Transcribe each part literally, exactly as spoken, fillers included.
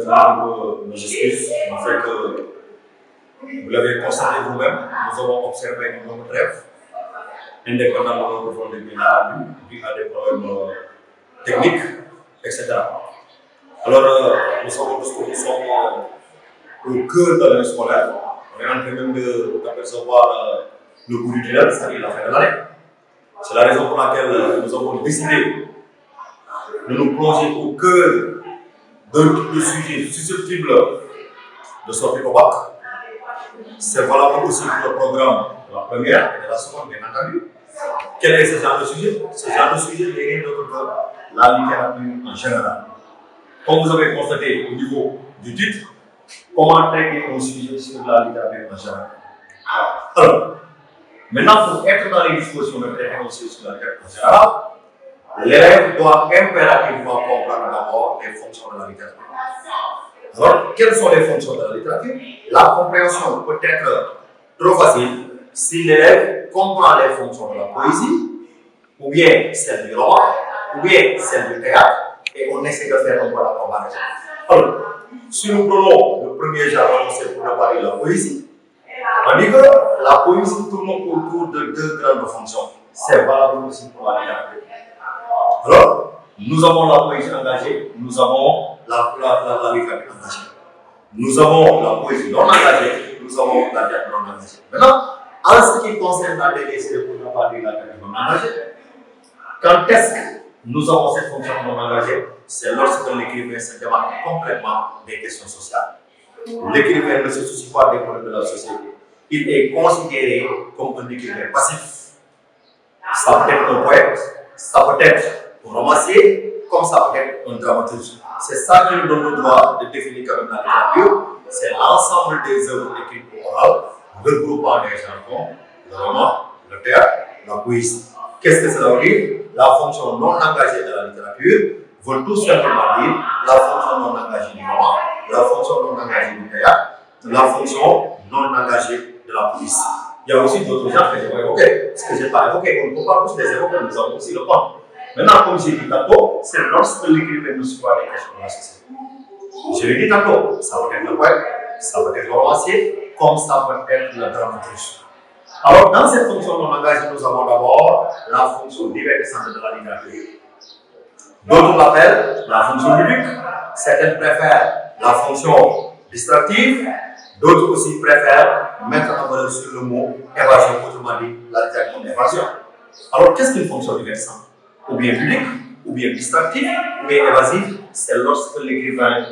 cet arbre majestueux, en fait que vous l'avez constaté vous-même, nous avons observé nos rêves, indépendamment de nos déménages, puis à des problèmes techniques, et cetera. Alors, nous savons tous que nous sommes au cœur de l'année scolaire, on est en train même d'apercevoir le bout du tunnel, c'est-à-dire la fin de l'année. C'est la raison pour laquelle nous avons décidé de nous plonger au cœur d'un type de sujet susceptible de sortir au bac. C'est valable aussi pour le programme de la première et de la seconde, bien entendu. Quel est ce genre de sujet? Ce genre de sujet dérive de la littérature en général. Comme vous avez constaté au niveau du titre, comment traiter un sujet sur la littérature en général. Alors, maintenant, pour être dans les dispositions de traiter un sujet sur la littérature en général, l'élève doit impérativement comprendre d'abord les fonctions de la littérature. Alors, quelles sont les fonctions de la littérature? La compréhension peut être trop facile si l'élève comprend les fonctions de la poésie, ou bien celle du roman, ou bien celle du théâtre, et on essaie de faire un peu la comparaison. Alors, si nous prenons le premier jalon, c'est pour parler de la poésie, on dit que la poésie tourne autour de deux grandes fonctions. C'est valable aussi pour la littérature. Alors, nous avons la poésie engagée, nous avons la, la, la, la littérature engagée. Nous avons la poésie non engagée, nous avons la littérature non engagée. Maintenant, en ce qui concerne la D L C, pour ne pas dire la littérature non engagée, quand est-ce que nous avons cette fonction non engagée? C'est lorsque l'écrivain se démarque complètement des questions sociales. L'écrivain ne se soucie pas des problèmes de la société. Il est considéré comme un écrivain passif. Ça peut être un poète, ça peut être un romancier, comme ça peut être un dramaturge. C'est ça qui nous donne le droit de définir comme la littérature. C'est l'ensemble des œuvres écrites pour orales, regroupant les jargons, le roman, le théâtre, la poésie. Qu'est-ce que cela veut dire? La fonction non engagée de la littérature veut tout simplement dire la fonction non engagée du roman, la fonction non engagée du théâtre, la fonction non engagée de la poésie. Il y a aussi d'autres genres que je vais évoquer. Ce que je n'ai pas évoqué, on ne peut pas tous les évoquer, nous avons aussi le temps. Maintenant, comme j'ai dit tantôt, c'est lorsque l'écrivain nous suit les questions de la société. Je l'ai dit tantôt, ça peut être le poète, ça peut être le romancier, comme ça peut être le dramaturge. Alors, dans cette fonction de langage, nous avons d'abord la fonction divertissante de la littérature. D'autres l'appellent la fonction ludique, certaines préfèrent la fonction distractive, d'autres aussi préfèrent mettre en valeur sur le mot évasion, autrement dit la littérature comme évasion. Alors, qu'est-ce qu'une fonction divertissante? Ou bien public, ou bien distractif, ou bien évasif, c'est lorsque l'écrivain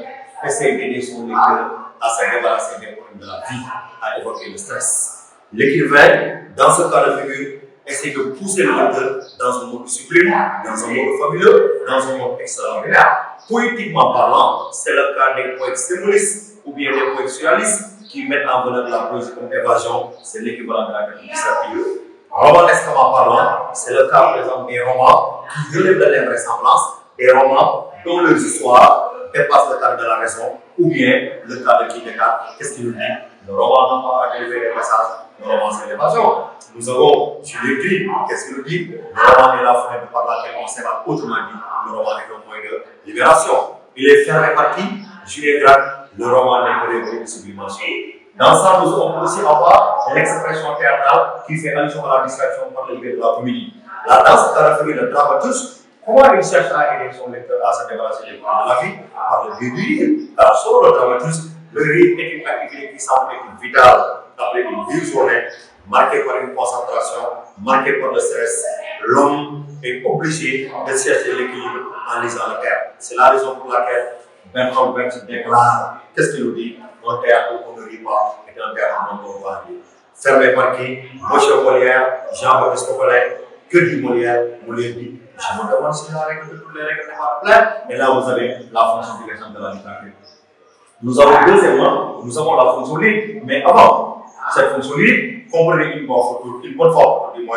essaie d'aider son lecteur à se débarrasser des problèmes de la vie, à évoquer le stress. L'écrivain, dans ce cas de figure, essaie de pousser le lecteur dans un mode sublime, dans un mode fabuleux, dans un mode extraordinaire. Poétiquement parlant, c'est le cas des poètes symbolistes ou bien des poètes surréalistes qui mettent en valeur la poésie comme évasion, c'est l'équivalent de la distractive. Romanesquement parlant, c'est le cas par exemple des romans qui relèvent de l'invraisemblance, des romans dont leurs histoires dépassent le cadre de la raison, ou bien le cadre qui décale. Qu'est-ce qu'il nous dit? Le roman n'a pas à délivrer des messages, le roman c'est l'évasion. Nous avons Juliette Green, qu'est-ce qu'il nous dit? Le roman est la fenêtre par laquelle on s'évade, autrement dit, le roman est un point de libération. Il est fait réparti, Juliette Green, le roman n'est que l'ébrouille de sublimation. Dans ça, nous on peut aussi avoir l'expression théâtrale qui fait allusion à la distraction par le biais de la comédie. La danse, la raffinée, le dramaturge, comment il cherche à aider son lecteur à se débarrasser des problèmes de la vie par le biais du rire. Car sur le dramaturge, le rire est une activité qui semble être vitale après une dure journée, marquée par une concentration, marquée par le stress. L'homme est obligé de chercher l'équilibre en lisant le théâtre. C'est la raison pour laquelle Bertolt Brecht déclare, qu'est-ce qu'il nous dit? Un théâtre où on ne rit pas est un théâtre où on va rire. Fermez par qui? Monsieur Molière, Jean-Baptiste Coquelin, que dit Molière? Molière dit, je me demande si la règle de toutes les règles n'est pas pleine. Et là, vous avez la fonction direction de la littérature. Nous avons deuxièmement, nous avons la fonction libre. Mais avant, cette fonction libre, comprenez une bonne forme, une bonne forme, du moins,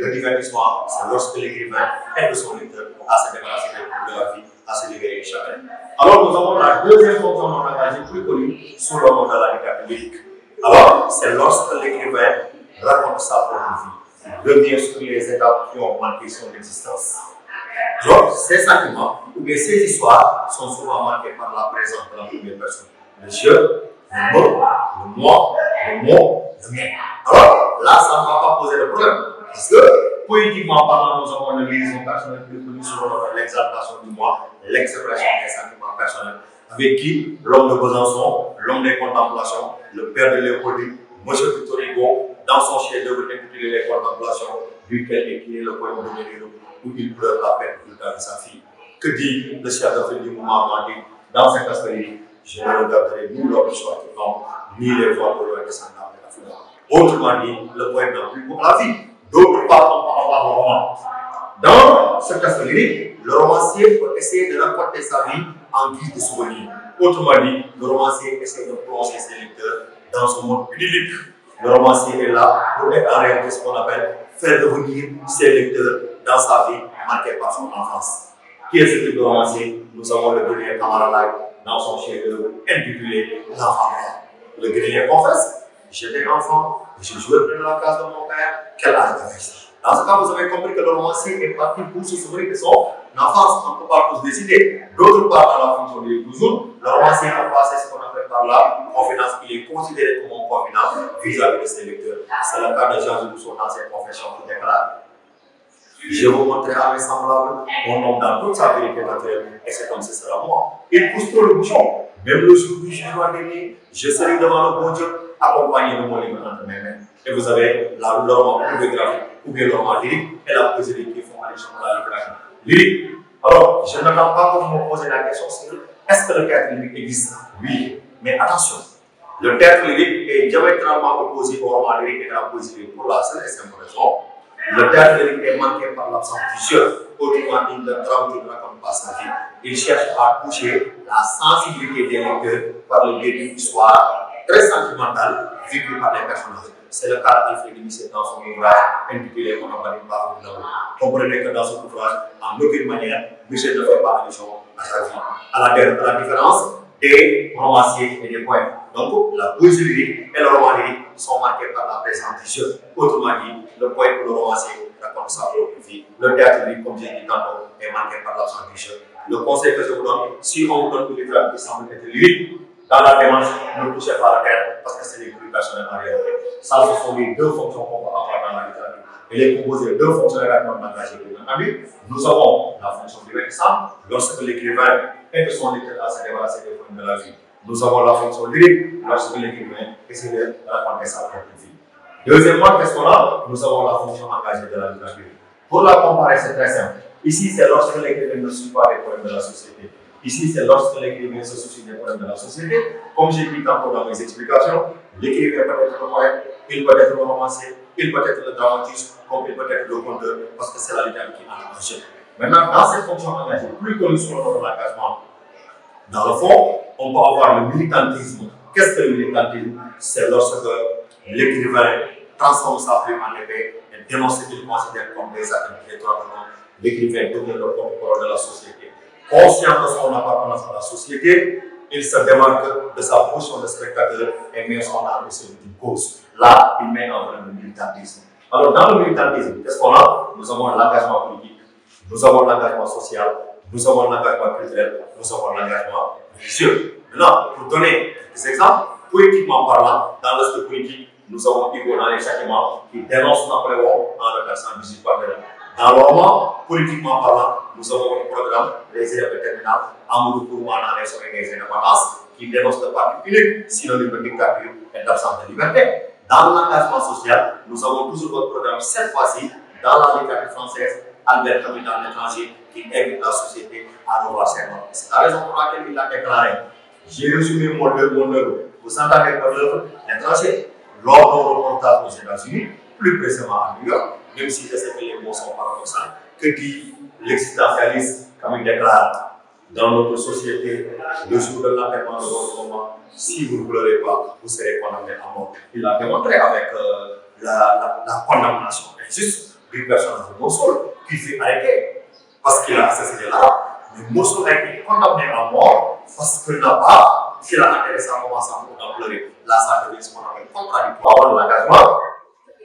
le divertissement, c'est lorsque l'écrivain aide son lecteur à se débarrasser de la vie, à se libérer du chagrin. Alors, nous avons la deuxième fonction non engagée plus connue sous le nom de la littérature lyrique. Alors, c'est lorsque l'écrivain raconte sa propre vie, revient sur les étapes qui ont marqué son existence. Genre, ces sentiments ou bien ces histoires sont souvent marquées par la présence de la première personne. Le je, le me, le moi, le mon, le mien. Alors là, ça ne va pas poser de problème. Parce que, poétiquement parlant, nous avons une liaison personnelle plus connue sur l'exaltation du moi, l'expression des sentiments personnels, avec qui l'homme de Besançon, l'homme des contemplations, le père de Léopoldine, monsieur Victor Hugo, dans son chef-d'œuvre intitulé Les Contemplations, duquel est créé le poème de Ménélo, où il pleure la paix du temps de sa fille. Que dit le chef-d'œuvre du mouvement romantique dans cette aspérité? Je ne regarderai ni l'homme de soi qui tombe, ni les voies de l'homme descendant de la foule. Autrement dit, le poème n'a plus pour la vie. D'autres parlent par rapport au roman. Dans cette aspérité, le romancier peut essayer de raconter sa vie en guise de souvenir. Autrement dit, le romancier essaie de plonger ses lecteurs dans son monde idyllique. Le romancier est là pour être en réalité ce qu'on appelle faire devenir ses lecteurs dans sa vie marquée par son enfance. Qui est ce type de romancier? Nous avons le grenier Kamaralai dans son chef-d'œuvre intitulé L'enfant-père. Le grenier confesse: j'étais enfant, je jouais près de la case de mon père, quel âge avait ça? Dans ce cas, vous avez compris que le romancier est parti pour se souvenir de son enfance. On ne peut pas tous décider. D'autre part, dans la fonction de toujours, le romancier a passé ce qu'on appelle par là confidence. Il est considéré comme un confident vis-à-vis de ses lecteurs. C'est le cas de Jean-Luc Souhan dans ses confessions qui déclare: je vous montrerai à mes semblables mon homme dans toute sa vérité naturelle, et c'est comme ce sera moi. Il pousse trop le bouchon. Même le jour du jugement dernier, je serai devant le bon Dieu, accompagné de mon livre entre mes mains. Et vous avez la roman autobiographique ou bien le roman lyrique et la poésie qui font aller chanter la littérature lyrique. Alors, je n'attends pas que vous me posiez la question sur est-ce que le théâtre lyrique existe? Oui, mais attention, le théâtre lyrique est diamétralement opposé au roman lyrique et à la poésie lyrique pour la seule et simple raison. Le théâtre lyrique est manqué par l'absence du jeu. Autrement dit, le drame ne raconte pas sa vie. Il cherche à toucher la sensibilité des lecteurs par le biais d'une histoire très sentimentale vécue par les personnages. C'est le cas d'Alfred Musset dans son ouvrage intitulé On n'en parle pas. Comprenez que dans son ouvrage, en aucune manière, Musset ne fait pas allusion à sa vie, à la, à la différence des romanciers et des poèmes. Donc, la poésie lyrique et le roman lyrique sont marqués par la présence du jeu. Autrement dit, le poème ou le romancier raconte sa propre vie. Le théâtre lyrique, comme j'ai dit tantôt, est marqué par l'absence du jeu. Le conseil que je vous donne, si on vous donne une littérature qui semble être lyrique, dans la démarche, ne touchez pas la terre parce que c'est des plus personnels en réalité. Ça, ce sont les deux fonctions qu'on va avoir dans la littérature. Elle est composée de deux fonctions réellement engagées de l'analyse. Nous avons la fonction du sang, lorsque l'écrivain et de son lecteur se débarrassent des points de la vie. Nous avons la fonction lyrique, lorsque l'écrivain essaie de raconter sa propre vie. Deuxièmement, qu'est-ce qu'on a? Nous avons la fonction engagée de la littérature. Pour la comparer, c'est très simple. Ici, c'est lorsque l'écrivain ne suit pas les problèmes de la société. Ici, c'est lorsque l'écrivain se soucie des problèmes de la société. Comme j'ai dit tantôt dans mes explications, l'écrivain peut être le poète, il peut être le romancier, il peut être le dramatiste, comme il peut être le conteur, parce que c'est la littérature qui entre en jeu. Maintenant, dans cette fonction engagée, plus connue sur le nom de l'engagement, dans le fond, on peut avoir le militantisme. Qu'est-ce que le militantisme? C'est lorsque l'écrivain transforme sa plume en épée et dénonce ce qu'il considère comme des actes de l'étranger. L'écrivain devient le porte-parole de la société. Conscient de son appartenance à la société, il se démarque de sa position de spectateur et met son âme au service d'une cause. Là, il met en œuvre le militantisme. Alors, dans le militantisme, qu'est-ce qu'on a? Nous avons l'engagement politique, nous avons l'engagement social, nous avons l'engagement culturel, nous avons l'engagement religieux. Maintenant, pour donner des exemples, politiquement parlant, dans l'aspect politique, nous avons Hugo dans les châtiments qui dénonce Napoléon en reversant musique par terre. Dans le roman, politiquement parlant, nous avons un programme, les élèves de terminale, Amadou Kourma dans les sommets des indépendances, qui dénonce le parti unique, synonyme de dictature et d'absence de liberté. Dans l'engagement social, nous avons toujours notre programme, cette fois-ci, dans la littérature française, Albert Camus dans l'étranger, qui aide la société à revoir ses mots. C'est la raison pour laquelle il a déclaré: j'ai résumé mon œuvre, vous entendez mon œuvre, l'étranger, lors d'un reportage aux États-Unis, plus précisément à New York, même si je sais que les mots sont paradoxaux. Que dit l'existentialiste quand il déclare: dans notre société, le jour de l'enterrement de votre moment, si vous ne pleurez pas, vous serez condamné à mort. Il l'a démontré avec euh, la, la, la condamnation injuste du personnage de Mossoul, qui fait arrêter parce qu'il a assassiné l'arabe. Mais Mossoul a été condamné à mort parce qu'il n'a pas, qu'il a enterré sa maman sans pouvoir pleurer. Là, ça devient ce qu'on appelle contradictoire de l'engagement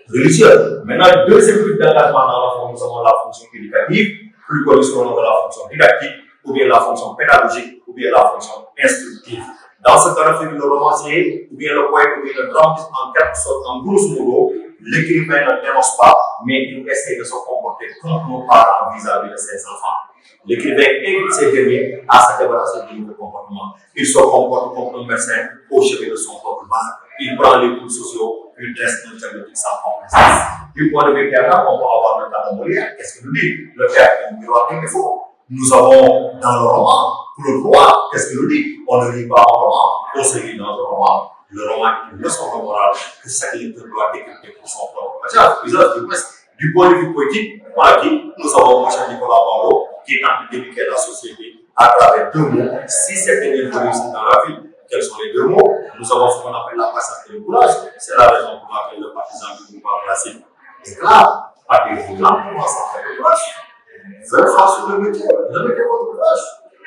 religieux. Maintenant, deuxième but d'engagement dans la forme, nous avons la fonction éducative. plus connue sous le nom de la fonction didactique, ou bien la fonction pédagogique, ou bien la fonction instructive. Dans ce cas de figure, le romancier, ou bien le poète, ou bien le dramatiste, en quelque sorte, en grosso modo, l'écrivain ne dénonce pas, mais il essaie de se comporter comme nos parents vis-à-vis de ses enfants. L'écrivain invite ces derniers à se débarrasser du mauvais comportement. Il se comporte comme un médecin au chevet de son propre mal. Il prend les coups sociaux, il dresse un diagnostic sans complaisance. Du point de vue théâtral, on peut avoir le cas de Molière. Qu'est-ce qu'il nous dit? Le théâtre est un miroir des défauts. Nous avons dans le roman, pour le voir, qu'est-ce qu'il nous dit? On ne lit pas un roman, on se lit dans le roman. Le roman est une leçon de morale que chaque lecteur doit décrypter pour son propre matière. Du point de vue poétique, on a dit, nous avons mon cher Nicolas Barreau qui tente de décrire la société à travers deux mots. Si c'est une réussite dans la vie, quels sont les deux mots? Nous avons ce qu'on appelle la patience et le courage. C'est la raison pour laquelle le partisan du mouvement classique déclare, à des vouloirs, commence à faire le courage. Faites face sur le métier, remettez votre courage.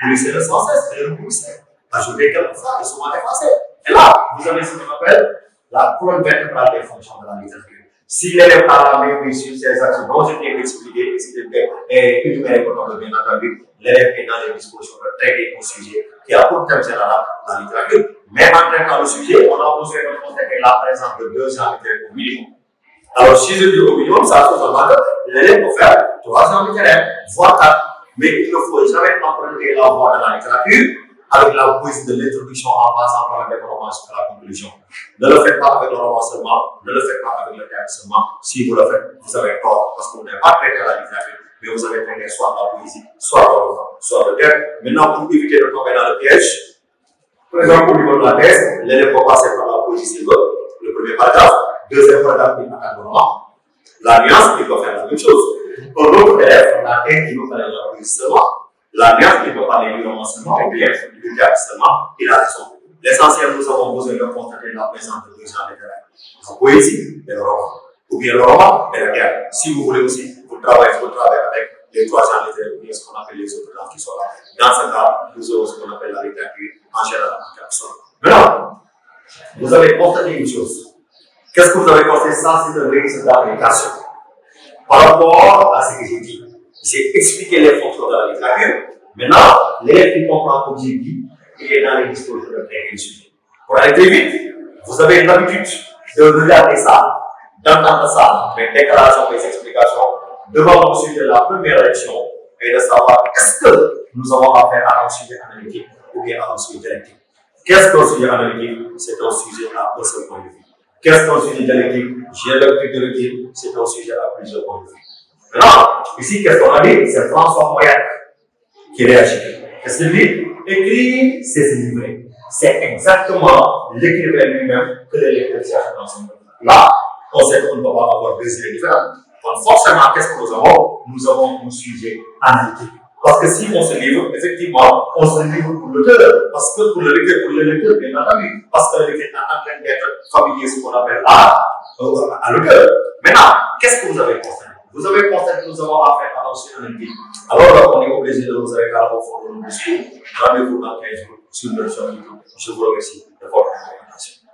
Vous laissez le sans cesse et le nourrissez. Ajoutez quelques phrases et souvent effacez. Et là, vous avez ce qu'on appelle la colonne vertébrale des fonctions de la littérature. Si l'élève a la main sur ces actions dont je viens d'expliquer, et une nouvelle économie, bien entendu, l'élève est dans les dispositions de traiter un sujet qui a pour thème général la littérature. Même en traitant le sujet, on a besoin de constater la présence de deux ans littéraires au minimum. Alors, si je dis au minimum, ça se demande, l'élève peut faire trois ans littéraires, voire quatre, mais il ne faut jamais emprunter la voie de la littérature avec la prise de l'introduction en passant par le développement jusqu'à la conclusion. Ne le faites pas avec le roman seulement, ne le faites pas avec le théâtre seulement. Si vous le faites, vous avez tort, parce que vous n'avez pas traité la littérature, mais vous avez traité soit la poésie, soit le roman, soit le théâtre. Maintenant, pour éviter de tomber dans le piège, par exemple, au niveau de la thèse, l'élève peut passer par la poésie s'il veut, le premier paragraphe, deuxième paragraphe, il attaque le roman. La nuance, il peut faire la même chose. Un autre élève, la thèse, il veut faire la poésie seulement. La nuance, il ne peut pas les lire seulement, ou bien du théâtre seulement, il a raison. L'essentiel, nous avons besoin de constater la présence de deux genres littéraires. La poésie et le roman. Ou bien le roman et le théâtre. Si vous voulez aussi, vous travaillez, vous travaillez avec les trois genres littéraires, ou bien ce qu'on appelle les autres genres qui sont là. Dans ce cas, nous avons ce qu'on appelle la littérature en général, en quelque sorte. Maintenant, vous avez constaté une chose. Qu'est-ce que vous avez constaté? Ça, c'est le risque d'application. Par rapport à ce que j'ai dit. J'ai expliqué les fonctions de la littérature. Maintenant, l'élève qui comprend comme j'ai dit, il est dans les dispositions de traiter le sujet. Pour aller très vite, vous avez l'habitude de regarder ça, d'entendre ça, mes déclarations, mes explications, devant le sujet de la première lection et de savoir est-ce que nous avons affaire à un sujet analytique ou bien à un sujet dialectique. Qu'est-ce qu'un sujet analytique? C'est un sujet à un seul point de vue. Qu'est-ce qu'un sujet dialectique? J'ai l'habitude de le dire, c'est un sujet à plusieurs points de vue. Maintenant, ici, qu'est-ce qu'on a dit? C'est François Moyac qui réagit. Qu'est-ce qu'il dit? Écrire, c'est se livrer. C'est exactement l'écrivain lui-même que le lecteur cherche dans son livre. Là, on sait qu'on ne peut pas avoir deux idées différentes. Donc, forcément, qu'est-ce que nous avons? Nous avons un sujet analytique. Parce que si on se livre, effectivement, on se livre pour l'auteur. Parce que pour le lecteur, pour le lecteur, bien entendu. Parce que le lecteur est en train d'être familier, ce qu'on appelle à, à l'auteur. Maintenant, qu'est-ce que vous avez constaté? Vous avez constaté que nous avons affaire à un sujet analytique. Alors, là, on est obligé de vous avec à la fond de nos discours. Rendez-vous dans quinze jours sur le chapitre. Je vous remercie de votre présentation.